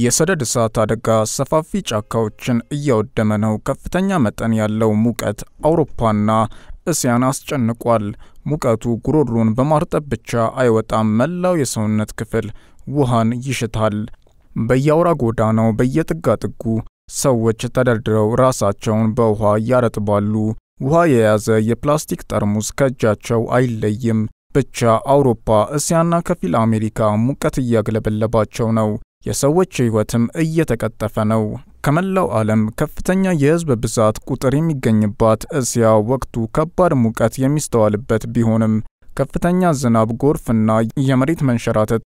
የሰደድ እሳት አደጋ ሰፋፊ ጫካዎችን እያወደመ ነው። ከፍተኛ መጠን ያለው ሙቀት አውሮፓና እስያን አስጨንቋል። ሙቀቱ ጉሮሮን በማርጠብ ብቻ አይወጣም፣ መላው የሰውነት ክፍል ውሃን ይሽታል። በያውራ ጎዳናው በየጥጋጥጉ ሰዎች ተደርድረው ራሳቸውን በውሃ ያረጥባሉ። ውሃ የያዘ የፕላስቲክ ጠርሙስ ከእጃቸው አይለይም። ብቻ አውሮፓ እስያና ከፊል አሜሪካ ሙቀት እያገለበለባቸው ነው። የሰዎች ህይወትም እየተቀጠፈ ነው። ከመላው ዓለም ከፍተኛ የህዝብ ብዛት ቁጥር የሚገኝባት እስያ ወቅቱ ከባድ ሙቀት የሚስተዋልበት ቢሆንም ከፍተኛ ዝናብ፣ ጎርፍና የመሬት መንሸራተት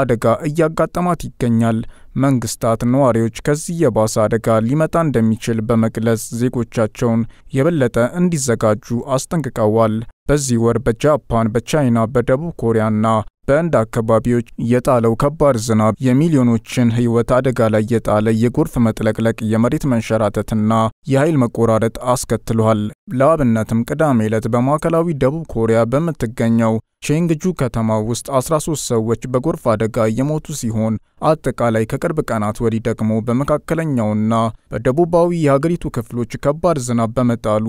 አደጋ እያጋጠማት ይገኛል። መንግስታት ነዋሪዎች ከዚህ የባሰ አደጋ ሊመጣ እንደሚችል በመግለጽ ዜጎቻቸውን የበለጠ እንዲዘጋጁ አስጠንቅቀዋል። በዚህ ወር በጃፓን፣ በቻይና፣ በደቡብ ኮሪያና በእንዳ አካባቢዎች የጣለው ከባድ ዝናብ የሚሊዮኖችን ህይወት አደጋ ላይ የጣለ የጎርፍ መጥለቅለቅ፣ የመሬት መንሸራተትና የኃይል መቆራረጥ አስከትሏል። ለአብነትም ቅዳሜ ዕለት በማዕከላዊ ደቡብ ኮሪያ በመትገኘው ቼንግጁ ከተማ ውስጥ 13 ሰዎች በጎርፍ አደጋ የሞቱ ሲሆን አጠቃላይ ከቅርብ ቀናት ወዲህ ደግሞ በመካከለኛውና በደቡባዊ የሀገሪቱ ክፍሎች ከባድ ዝናብ በመጣሉ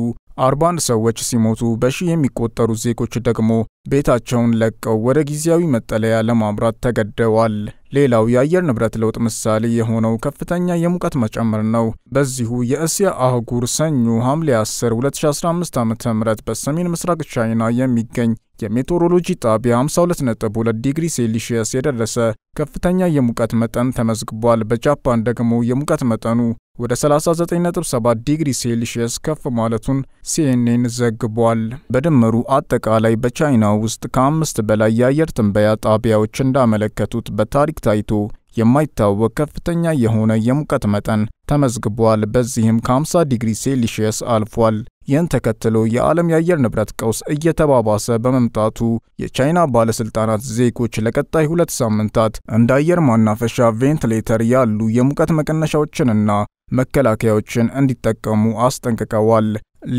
41 ሰዎች ሲሞቱ በሺህ የሚቆጠሩ ዜጎች ደግሞ ቤታቸውን ለቀው ወደ ጊዜያዊ መጠለያ ለማምራት ተገደዋል። ሌላው የአየር ንብረት ለውጥ ምሳሌ የሆነው ከፍተኛ የሙቀት መጨመር ነው። በዚሁ የእስያ አህጉር ሰኞ ሐምሌ 10 2015 ዓ.ም በሰሜን ምስራቅ ቻይና የሚገኝ የሜትሮሎጂ ጣቢያ 52.2 ዲግሪ ሴልሺየስ የደረሰ ከፍተኛ የሙቀት መጠን ተመዝግቧል። በጃፓን ደግሞ የሙቀት መጠኑ ወደ 39.7 ዲግሪ ሴልሺየስ ከፍ ማለቱን CNN ዘግቧል። በድምሩ አጠቃላይ በቻይና ውስጥ ከ5 በላይ የአየር ትንበያ ጣቢያዎች እንዳመለከቱት በታሪክ ታይቶ የማይታወቅ ከፍተኛ የሆነ የሙቀት መጠን ተመዝግቧል። በዚህም 50 ዲግሪ ሴልሺየስ አልፏል። ይህን ተከትሎ የዓለም የአየር ንብረት ቀውስ እየተባባሰ በመምጣቱ የቻይና ባለስልጣናት ዜጎች ለቀጣይ 2 ሳምንታት እንደ አየር ማናፈሻ ቬንትሌተር ያሉ የሙቀት መቀነሻዎችንና መከላከያዎችን እንዲጠቀሙ አስጠንቅቀዋል።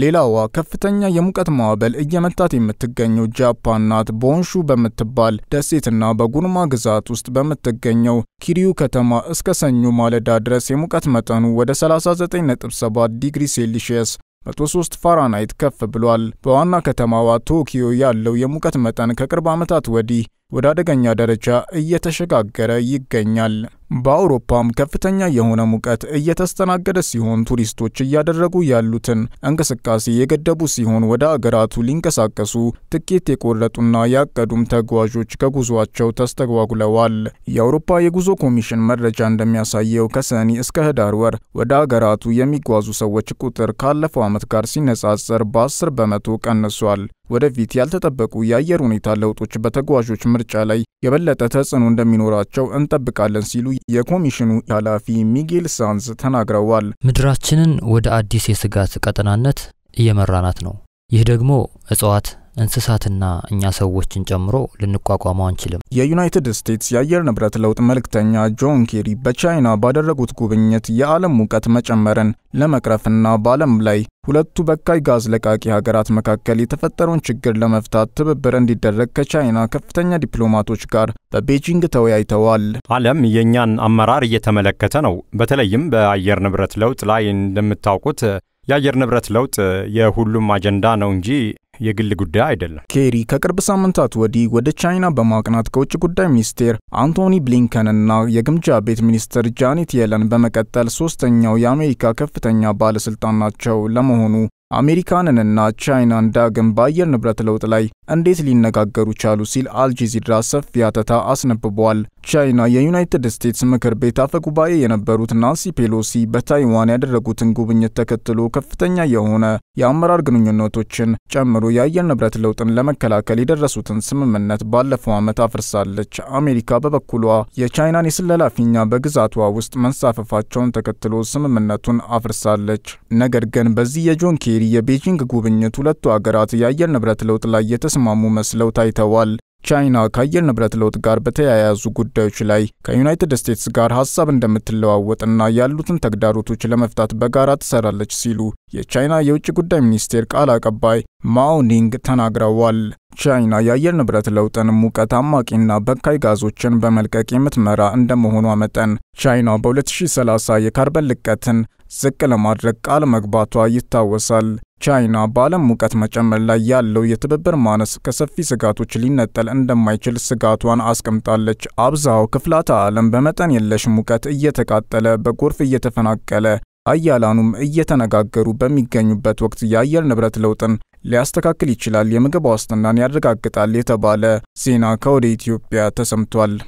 ሌላዋ ከፍተኛ የሙቀት ማዕበል እየመታት የምትገኘው ጃፓን ናት። ቦንሹ በመትባል ደሴትና በጉንማ ግዛት ውስጥ በመትገኘው ኪሪዩ ከተማ እስከ ሰኞ ማለዳ ድረስ የሙቀት መጠኑ ወደ 39.7 ዲግሪ ሴልሺየስ 103 ፋራናይት ከፍ ብሏል። በዋና ከተማዋ ቶኪዮ ያለው የሙቀት መጠን ከቅርብ ዓመታት ወዲህ ወደ አደገኛ ደረጃ እየተሸጋገረ ይገኛል። በአውሮፓም ከፍተኛ የሆነ ሙቀት እየተስተናገደ ሲሆን ቱሪስቶች እያደረጉ ያሉትን እንቅስቃሴ የገደቡ ሲሆን ወደ አገራቱ ሊንቀሳቀሱ ጥቂት የቆረጡና ያቀዱም ተጓዦች ከጉዟቸው ተስተጓጉለዋል። የአውሮፓ የጉዞ ኮሚሽን መረጃ እንደሚያሳየው ከሰኔ እስከ ህዳር ወር ወደ አገራቱ የሚጓዙ ሰዎች ቁጥር ካለፈው ዓመት ጋር ሲነጻጸር በ10% ቀንሷል። ወደፊት ያልተጠበቁ የአየር ሁኔታ ለውጦች በተጓዦች ምርጫ ላይ የበለጠ ተጽዕኖ እንደሚኖራቸው እንጠብቃለን ሲሉ የኮሚሽኑ ኃላፊ ሚጌል ሳንዝ ተናግረዋል። ምድራችንን ወደ አዲስ የስጋት ቀጠናነት እየመራናት ነው። ይህ ደግሞ እጽዋት፣ እንስሳትና እኛ ሰዎችን ጨምሮ ልንቋቋመው አንችልም። የዩናይትድ ስቴትስ የአየር ንብረት ለውጥ መልክተኛ ጆን ኬሪ በቻይና ባደረጉት ጉብኝት የዓለም ሙቀት መጨመርን ለመቅረፍና በዓለም ላይ ሁለቱ በካይ ጋዝ ለቃቂ ሀገራት መካከል የተፈጠረውን ችግር ለመፍታት ትብብር እንዲደረግ ከቻይና ከፍተኛ ዲፕሎማቶች ጋር በቤጂንግ ተወያይተዋል። ዓለም የኛን አመራር እየተመለከተ ነው። በተለይም በአየር ንብረት ለውጥ ላይ እንደምታውቁት የአየር ንብረት ለውጥ የሁሉም አጀንዳ ነው እንጂ የግል ጉዳይ አይደለም። ኬሪ ከቅርብ ሳምንታት ወዲህ ወደ ቻይና በማቅናት ከውጭ ጉዳይ ሚኒስቴር አንቶኒ ብሊንከንና የግምጃ ቤት ሚኒስትር ጃኔት የለን በመቀጠል 3ኛው የአሜሪካ ከፍተኛ ባለስልጣን ናቸው። ለመሆኑ አሜሪካንንና ቻይናን ዳግም በአየር ንብረት ለውጥ ላይ እንዴት ሊነጋገሩ ቻሉ ሲል አልጀዚራ ሰፊ አተታ አስነብቧል። ቻይና የዩናይትድ ስቴትስ ምክር ቤት አፈጉባኤ የነበሩት ናንሲ ፔሎሲ በታይዋን ያደረጉትን ጉብኝት ተከትሎ ከፍተኛ የሆነ የአመራር ግንኙነቶችን ጨምሮ የአየር ንብረት ለውጥን ለመከላከል የደረሱትን ስምምነት ባለፈው ዓመት አፍርሳለች። አሜሪካ በበኩሏ የቻይናን የስለላ ፊኛ በግዛቷ ውስጥ መንሳፈፋቸውን ተከትሎ ስምምነቱን አፍርሳለች። ነገር ግን በዚህ የጆን ኬሪ የቤጂንግ ጉብኝት ሁለቱ አገራት የአየር ንብረት ለውጥ ላይ የተስማሙ መስለው ታይተዋል። China كايل نبرت لود غار بتاعها زوجودة وشلي كUnited States غار حسب عندما تلوه وتننا يالوتن تقدروا توصل مفتات بعارات سرالج سيلو يه China يوجد مينستير كالا كباي ماو نينغ تناغراوال China يايل نبرت لودن مكاتما كنا بكاي غازوتشن بملك كيمت مرا عندما هونوا متن China بولتشي سلاسة يكربل لكتن زكلا مرق على مقباتوا يتواصل China بالم مكتمة جملة يالو يتببر مانس كسفي سقاطو جلينة تل اندم مايجل سقاطوان عاسكم تالج عبزاو كفلات عالم بمتن يلش مكت ايتقاتل بقرف ايتفناكل ايالانوم ايتنقاقرو بميقانيو بات وقت يايال نبرت لوتن لأستقاكل يجلال يمقباستن نان يرقاقتال يتبال زينا كوري اثيوبيا تسمتوال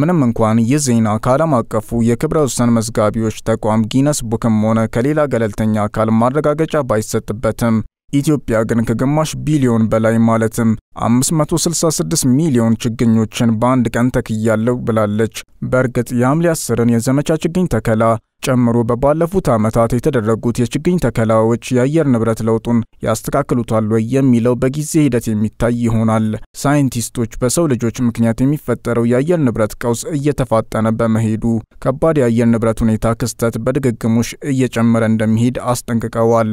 ምንም እንኳን የዜና ካለም አቀፉ የክብረው ሰን መስጋቢዎች ተቋም ጊነስ ቡክም ሆነ ከሌላ ገለልተኛ አካል ማረጋገጫ ባይሰጥበትም ኢትዮጵያ ግን ከግማሽ ቢሊዮን በላይ ማለትም 566 ሚሊዮን ችግኞችን በአንድ ቀን ተክያለው ብላለች። በርግጥ የአምሊ 10ን የዘመቻ ችግኝ ተከላ ጨምሮ በባለፉት ዓመታት የተደረጉት የችግኝ ተከላዎች ያየር ንብረት ለውጡን ያስተካክሉታል ወይ የሚለው በጊዜ ሂደት የሚታይ ይሆናል። ሳይንቲስቶች በሰው ልጆች ምክንያት የሚፈጠረው ያየር ንብረት ቀውስ እየተፋጠነ በመሄዱ ከባድ ያየር ንብረት ሁኔታ ክስተት በድግግሞሽ እየጨመረ እንደሚሄድ አስጠንቅቀዋል።